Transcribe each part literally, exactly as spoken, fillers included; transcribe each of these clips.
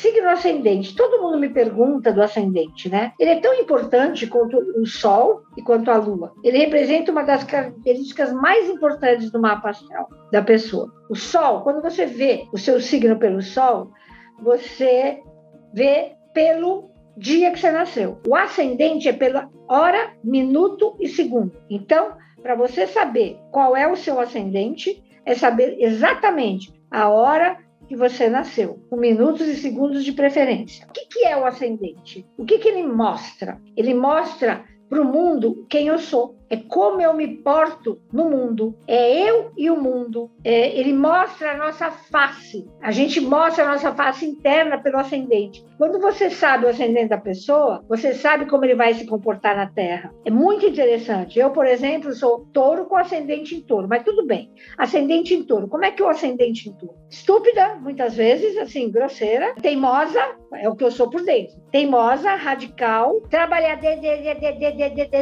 Signo ascendente. Todo mundo me pergunta do ascendente, né? Ele é tão importante quanto o Sol e quanto a Lua. Ele representa uma das características mais importantes do mapa astral da pessoa. O Sol, quando você vê o seu signo pelo Sol, você vê pelo dia que você nasceu. O ascendente é pela hora, minuto e segundo. Então, para você saber qual é o seu ascendente, é saber exatamente a hora que você nasceu, com minutos e segundos de preferência. O que, que é o ascendente? O que, que ele mostra? Ele mostra para o mundo quem eu sou, é como eu me porto no mundo, é eu e o mundo. É, ele mostra a nossa face, a gente mostra a nossa face interna pelo ascendente. Quando você sabe o ascendente da pessoa, você sabe como ele vai se comportar na Terra. É muito interessante. Eu, por exemplo, sou touro com ascendente em touro, mas tudo bem. Ascendente em touro, como é que é o ascendente em touro? Estúpida, muitas vezes, assim, grosseira, teimosa, é o que eu sou por dentro. Teimosa, radical, trabalhadeira,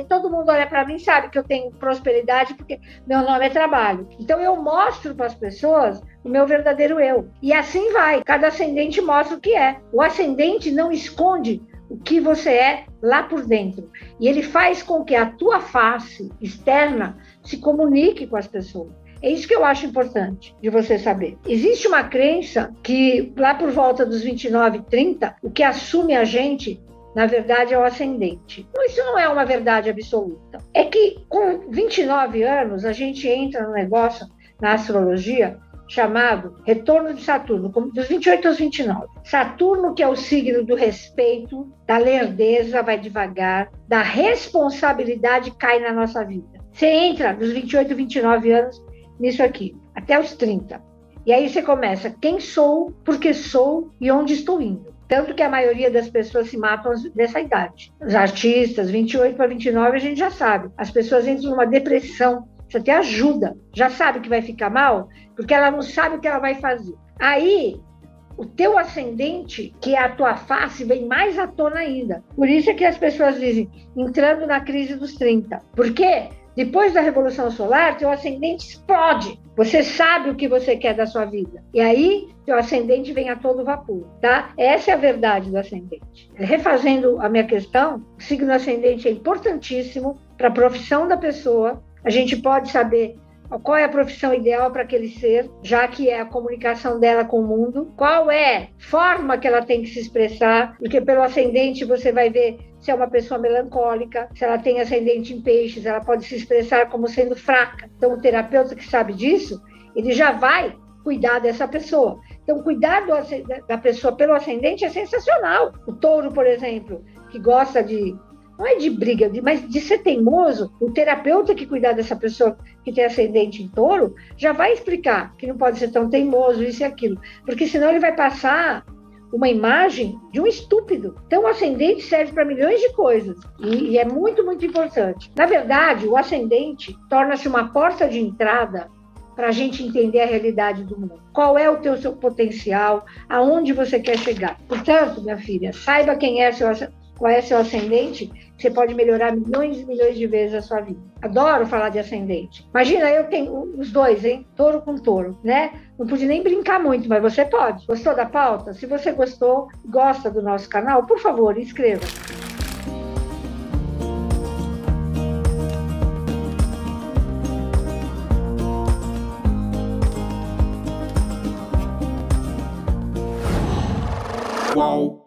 todo mundo olha para mim e sabe que eu tenho prosperidade porque meu nome é trabalho. Então eu mostro para as pessoas o meu verdadeiro eu. E assim vai. Cada ascendente mostra o que é. O ascendente não esconde o que você é lá por dentro. E ele faz com que a tua face externa se comunique com as pessoas. É isso que eu acho importante de você saber. Existe uma crença que lá por volta dos vinte e nove, trinta, o que assume a gente na verdade é o ascendente. Isso não é uma verdade absoluta. É que com vinte e nove anos a gente entra num negócio na astrologia chamado retorno de Saturno, dos vinte e oito aos vinte e nove. Saturno, que é o signo do respeito, da lerdeza, vai devagar, da responsabilidade, cai na nossa vida. Você entra dos vinte e oito, vinte e nove anos nisso aqui, até os trinta. E aí você começa, quem sou, por que sou e onde estou indo. Tanto que a maioria das pessoas se matam nessa idade. Os artistas, vinte e oito para vinte e nove, a gente já sabe. As pessoas entram numa depressão, precisa ter ajuda. Já sabe que vai ficar mal, porque ela não sabe o que ela vai fazer. Aí, o teu ascendente, que é a tua face, vem mais à tona ainda. Por isso é que as pessoas dizem, entrando na crise dos trinta. Por quê? Depois da Revolução Solar, teu ascendente explode. Você sabe o que você quer da sua vida. E aí, teu ascendente vem a todo vapor, tá? Essa é a verdade do ascendente. Refazendo a minha questão, o signo ascendente é importantíssimo para a profissão da pessoa. A gente pode saber qual é a profissão ideal para aquele ser, já que é a comunicação dela com o mundo. Qual é a forma que ela tem que se expressar, porque pelo ascendente você vai ver se é uma pessoa melancólica, se ela tem ascendente em peixes, ela pode se expressar como sendo fraca. Então, o terapeuta que sabe disso, ele já vai cuidar dessa pessoa. Então, cuidar do, da pessoa pelo ascendente é sensacional. O touro, por exemplo, que gosta de... não é de briga, mas de ser teimoso, o terapeuta que cuidar dessa pessoa que tem ascendente em touro já vai explicar que não pode ser tão teimoso, isso e aquilo, porque senão ele vai passar uma imagem de um estúpido. Então o ascendente serve para milhões de coisas e, e é muito, muito importante. Na verdade, o ascendente torna-se uma porta de entrada para a gente entender a realidade do mundo. Qual é o teu seu potencial, aonde você quer chegar. Portanto, minha filha, saiba quem é seu ascendente. Qual é seu ascendente? Você pode melhorar milhões e milhões de vezes a sua vida. Adoro falar de ascendente. Imagina, eu tenho os dois, hein? Touro com touro, né? Não pude nem brincar muito, mas você pode. Gostou da pauta? Se você gostou, gosta do nosso canal, por favor, inscreva-se. Qual?